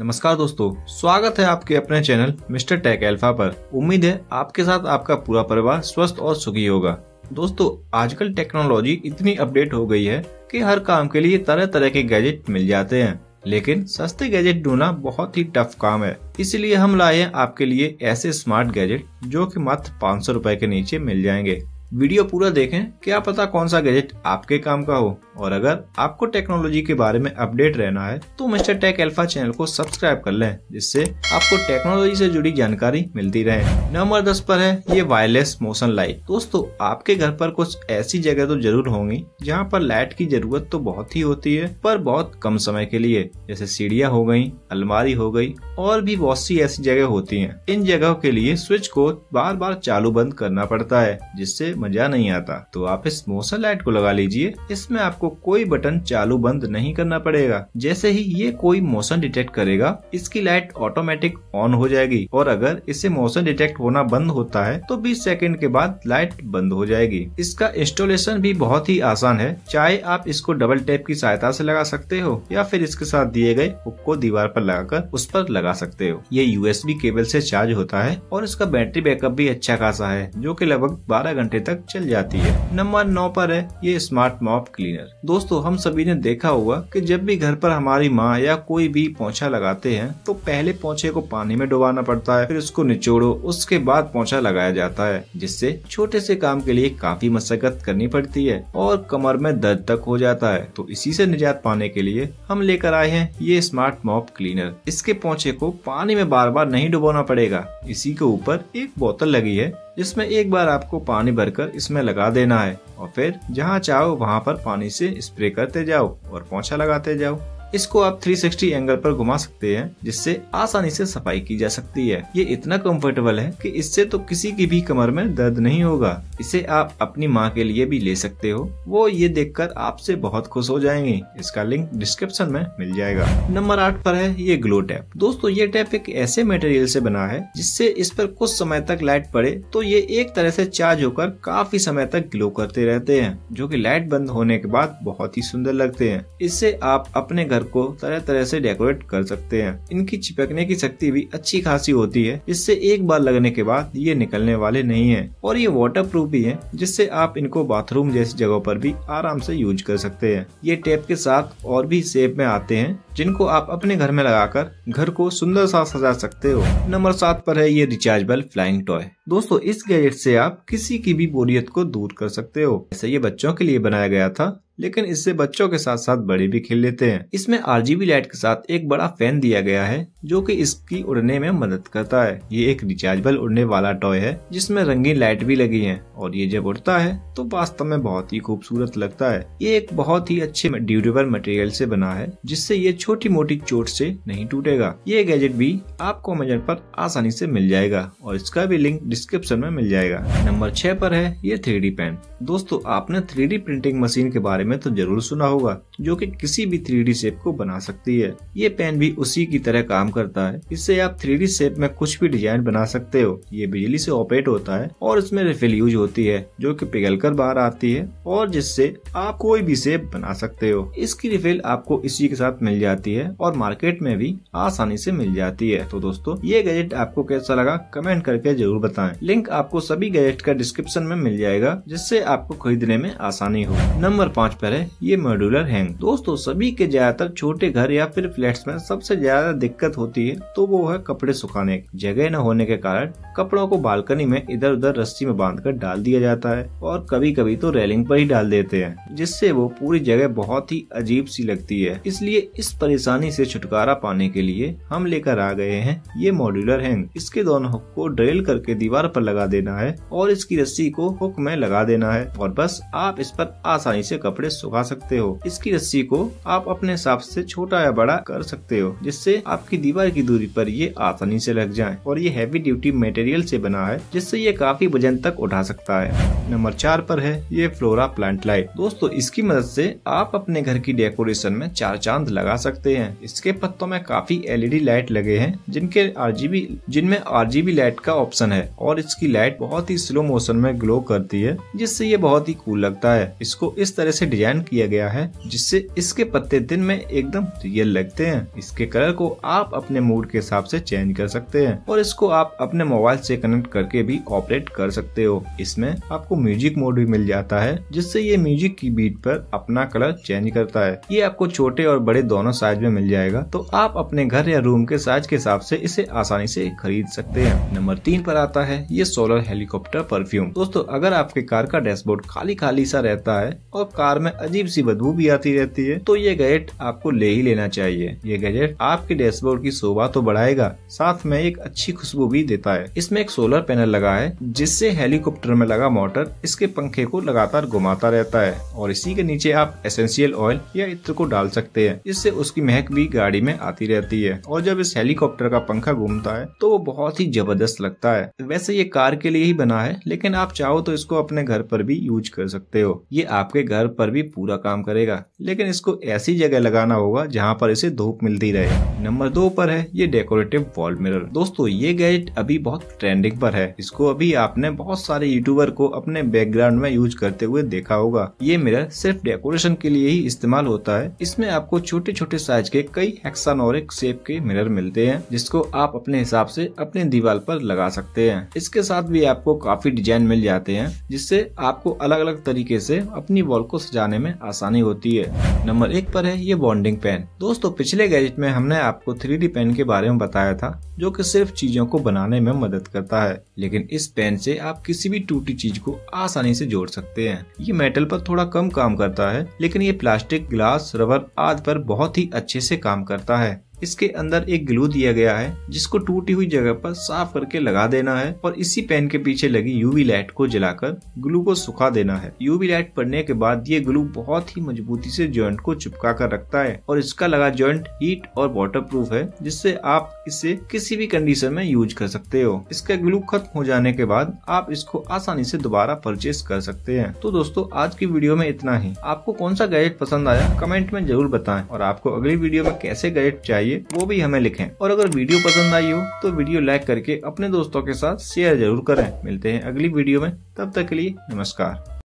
नमस्कार दोस्तों, स्वागत है आपके अपने चैनल मिस्टर टेक अल्फा पर। उम्मीद है आपके साथ आपका पूरा परिवार स्वस्थ और सुखी होगा। दोस्तों, आजकल टेक्नोलॉजी इतनी अपडेट हो गई है कि हर काम के लिए तरह तरह के गैजेट मिल जाते हैं, लेकिन सस्ते गैजेट ढूंढना बहुत ही टफ काम है। इसलिए हम लाए हैं आपके लिए ऐसे स्मार्ट गैजेट जो कि मात्र 500 रुपए के नीचे मिल जाएंगे। वीडियो पूरा देखें, क्या पता कौन सा गैजेट आपके काम का हो। और अगर आपको टेक्नोलॉजी के बारे में अपडेट रहना है तो मिस्टर टेक अल्फा चैनल को सब्सक्राइब कर लें, जिससे आपको टेक्नोलॉजी से जुड़ी जानकारी मिलती रहे। नंबर 10 पर है ये वायरलेस मोशन लाइट। दोस्तों, आपके घर पर कुछ ऐसी जगह तो जरूर होंगी जहाँ पर लाइट की जरूरत तो बहुत ही होती है, पर बहुत कम समय के लिए, जैसे सीढ़ियाँ हो गयी, अलमारी हो गयी और भी बहुत सी ऐसी जगह होती है। इन जगहों के लिए स्विच को बार बार चालू बंद करना पड़ता है, जिससे मजा नहीं आता। तो आप इस मोशन लाइट को लगा लीजिए। इसमें आपको कोई बटन चालू बंद नहीं करना पड़ेगा। जैसे ही ये कोई मोशन डिटेक्ट करेगा, इसकी लाइट ऑटोमेटिक ऑन हो जाएगी और अगर इसे मोशन डिटेक्ट होना बंद होता है तो 20 सेकंड के बाद लाइट बंद हो जाएगी। इसका इंस्टॉलेशन भी बहुत ही आसान है, चाहे आप इसको डबल टैप की सहायता से लगा सकते हो या फिर इसके साथ दिए गए हुक को दीवार पर लगाकर उस पर लगा सकते हो। ये USB केबल से चार्ज होता है और इसका बैटरी बैकअप भी अच्छा खासा है, जो की लगभग 12 घंटे तक चल जाती है। नंबर 9 पर है ये स्मार्ट मॉप क्लीनर। दोस्तों, हम सभी ने देखा होगा कि जब भी घर पर हमारी माँ या कोई भी पोंछा लगाते हैं तो पहले पोंछे को पानी में डुबाना पड़ता है, फिर उसको निचोड़ो, उसके बाद पोंछा लगाया जाता है, जिससे छोटे से काम के लिए काफी मशक्कत करनी पड़ती है और कमर में दर्द तक हो जाता है। तो इसी से निजात पाने के लिए हम लेकर आए हैं ये स्मार्ट मॉप क्लीनर। इसके पोंछे को पानी में बार बार नहीं डुबाना पड़ेगा। इसी के ऊपर एक बोतल लगी है जिसमें एक बार आपको पानी भरकर इसमें लगा देना है और फिर जहाँ चाहो वहाँ पर पानी से स्प्रे करते जाओ और पोंछा लगाते जाओ। इसको आप 360 एंगल पर घुमा सकते हैं, जिससे आसानी से सफाई की जा सकती है। ये इतना कंफर्टेबल है कि इससे तो किसी की भी कमर में दर्द नहीं होगा। इसे आप अपनी माँ के लिए भी ले सकते हो, वो ये देखकर आपसे बहुत खुश हो जाएंगी। इसका लिंक डिस्क्रिप्शन में मिल जाएगा। नंबर 8 पर है ये ग्लो टैप। दोस्तों, ये टैप एक ऐसे मटेरियल से बना है जिससे इस पर कुछ समय तक लाइट पड़े तो ये एक तरह से चार्ज होकर काफी समय तक ग्लो करते रहते हैं, जो कि लाइट बंद होने के बाद बहुत ही सुंदर लगते हैं। इससे आप अपने को तरह तरह से डेकोरेट कर सकते हैं। इनकी चिपकने की शक्ति भी अच्छी खासी होती है, जिससे एक बार लगने के बाद ये निकलने वाले नहीं है और ये वाटरप्रूफ भी है, जिससे आप इनको बाथरूम जैसी जगहों पर भी आराम से यूज कर सकते हैं। ये टेप के साथ और भी शेप में आते हैं, जिनको आप अपने घर में लगाकर घर को सुंदर सा सजा सकते हो। नंबर 7 पर है ये रिचार्जेबल फ्लाइंग टॉय। दोस्तों, इस गैजेट से आप किसी की भी बोरियत को दूर कर सकते हो। ऐसे ये बच्चों के लिए बनाया गया था, लेकिन इससे बच्चों के साथ साथ बड़े भी खेल लेते हैं। इसमें RGB लाइट के साथ एक बड़ा फैन दिया गया है, जो कि इसकी उड़ने में मदद करता है। ये एक रिचार्जेबल उड़ने वाला टॉय है जिसमें रंगीन लाइट भी लगी है और ये जब उड़ता है तो वास्तव में बहुत ही खूबसूरत लगता है। ये एक बहुत ही अच्छे ड्यूरेबल मटेरियल से बना है, जिससे ये छोटी मोटी चोट से नहीं टूटेगा। ये गैजेट भी आपको अमेज़न पर आसानी से मिल जाएगा और इसका भी लिंक डिस्क्रिप्शन में मिल जाएगा। नंबर 6 पर है ये 3D पेन। दोस्तों, आपने 3D प्रिंटिंग मशीन के बारे में तो जरूर सुना होगा, जो कि किसी भी 3D शेप को बना सकती है। ये पेन भी उसी की तरह काम करता है। इससे आप 3D शेप में कुछ भी डिजाइन बना सकते हो। ये बिजली से ऑपरेट होता है और इसमें रिफिल यूज होती है, जो कि पिघलकर बाहर आती है और जिससे आप कोई भी शेप बना सकते हो। इसकी रिफिल आपको इसी के साथ मिल जाती है और मार्केट में भी आसानी से मिल जाती है। तो दोस्तों, ये गैजेट आपको कैसा लगा कमेंट करके जरूर बताएं। लिंक आपको सभी गैजेट का डिस्क्रिप्शन में मिल जाएगा, जिससे आपको खरीदने में आसानी हो। नंबर 5 पर है ये मॉड्यूलर हैंग। दोस्तों, सभी के ज्यादातर छोटे घर या फिर फ्लैट्स में सबसे ज्यादा दिक्कत होती है तो वो है कपड़े सुखाने की। जगह न होने के कारण कपड़ों को बालकनी में इधर उधर रस्सी में बांधकर डाल दिया जाता है और कभी कभी तो रेलिंग पर ही डाल देते हैं, जिससे वो पूरी जगह बहुत ही अजीब सी लगती है। इसलिए इस परेशानी से छुटकारा पाने के लिए हम लेकर आ गए हैं ये मॉड्यूलर हैंग। इसके दोनों हुक को ड्रिल करके दीवार पर लगा देना है और इसकी रस्सी को हुक में लगा देना है और बस आप इस पर आसानी से कपड़े सुखा सकते हो। इसकी रस्सी को आप अपने हिसाब से छोटा या बड़ा कर सकते हो, जिससे आपकी दीवार की दूरी पर ये आसानी से लग जाए और ये हैवी ड्यूटी मेटेरियल मटेरियल से बना है जिससे ये काफी वजन तक उठा सकता है। नंबर 4 पर है ये फ्लोरा प्लांट लाइट। दोस्तों इसकी मदद से आप अपने घर की डेकोरेशन में 4 चांद लगा सकते हैं। इसके पत्तों में काफी LED लाइट लगे हैं जिनमें RGB लाइट का ऑप्शन है और इसकी लाइट बहुत ही स्लो मोशन में ग्लो करती है जिससे ये बहुत ही कूल लगता है। इसको इस तरह से डिजाइन किया गया है जिससे इसके पत्ते दिन में एकदम रियल लगते हैं। इसके कलर को आप अपने मूड के हिसाब से चेंज कर सकते हैं और इसको आप अपने मोबाइल से कनेक्ट करके भी ऑपरेट कर सकते हो। इसमें आपको म्यूजिक मोड भी मिल जाता है जिससे ये म्यूजिक की बीट पर अपना कलर चेंज करता है। ये आपको छोटे और बड़े दोनों साइज में मिल जाएगा तो आप अपने घर या रूम के साइज के हिसाब से इसे आसानी से खरीद सकते हैं। नंबर 3 पर आता है ये सोलर हेलीकॉप्टर परफ्यूम। दोस्तों अगर आपके कार का डैशबोर्ड खाली खाली सा रहता है और कार में अजीब सी बदबू भी आती रहती है तो ये गैजेट आपको ले ही लेना चाहिए। ये गैजेट आपके डैशबोर्ड की शोभा तो बढ़ाएगा, साथ में एक अच्छी खुशबू भी देता है। इसमें एक सोलर पैनल लगा है जिससे हेलीकॉप्टर में लगा मोटर इसके पंखे को लगातार घुमाता रहता है और इसी के नीचे आप एसेंशियल ऑयल या इत्र को डाल सकते हैं। इससे उसकी महक भी गाड़ी में आती रहती है और जब इस हेलीकॉप्टर का पंखा घूमता है तो वो बहुत ही जबरदस्त लगता है। वैसे ये कार के लिए ही बना है लेकिन आप चाहो तो इसको अपने घर पर भी यूज कर सकते हो। ये आपके घर पर भी पूरा काम करेगा लेकिन इसको ऐसी जगह लगाना होगा जहाँ पर इसे धूप मिलती रहे। नंबर 2 पर है ये डेकोरेटिव वॉल मिरर। दोस्तों ये गैजेट अभी बहुत ट्रेंडिंग पर है। इसको अभी आपने बहुत सारे यूट्यूबर को अपने बैकग्राउंड में यूज करते हुए देखा होगा। ये मिरर सिर्फ डेकोरेशन के लिए ही इस्तेमाल होता है। इसमें आपको छोटे छोटे साइज के कई हेक्सानोरिक शेप के मिरर मिलते हैं जिसको आप अपने हिसाब से अपने दीवार पर लगा सकते हैं। इसके साथ भी आपको काफी डिजाइन मिल जाते हैं जिससे आपको अलग अलग तरीके से अपनी वॉल को सजाने में आसानी होती है। नंबर 1 पर है ये बॉन्डिंग पेन। दोस्तों पिछले गैजेट में हमने आपको 3D पेन के बारे में बताया था जो कि सिर्फ चीजों को बनाने में मदद करता है लेकिन इस पेन से आप किसी भी टूटी चीज को आसानी से जोड़ सकते हैं। ये मेटल पर थोड़ा कम काम करता है लेकिन ये प्लास्टिक, ग्लास, रबर आदि पर बहुत ही अच्छे से काम करता है। इसके अंदर एक ग्लू दिया गया है जिसको टूटी हुई जगह पर साफ करके लगा देना है और इसी पेन के पीछे लगी UV लाइट को जलाकर ग्लू को सुखा देना है। UV लाइट पड़ने के बाद ये ग्लू बहुत ही मजबूती से जॉइंट को चिपका कर रखता है और इसका लगा जॉइंट हीट और वाटरप्रूफ है जिससे आप इसे किसी भी कंडीशन में यूज कर सकते हो। इसका ग्लू खत्म हो जाने के बाद आप इसको आसानी से दोबारा परचेज कर सकते हैं। तो दोस्तों आज की वीडियो में इतना ही। आपको कौन सा गैजेट पसंद आया कमेंट में जरूर बताएं और आपको अगली वीडियो में कैसे गैजेट चाहिए वो भी हमें लिखें। और अगर वीडियो पसंद आई हो तो वीडियो लाइक करके अपने दोस्तों के साथ शेयर जरूर करें। मिलते हैं अगली वीडियो में, तब तक के लिए नमस्कार।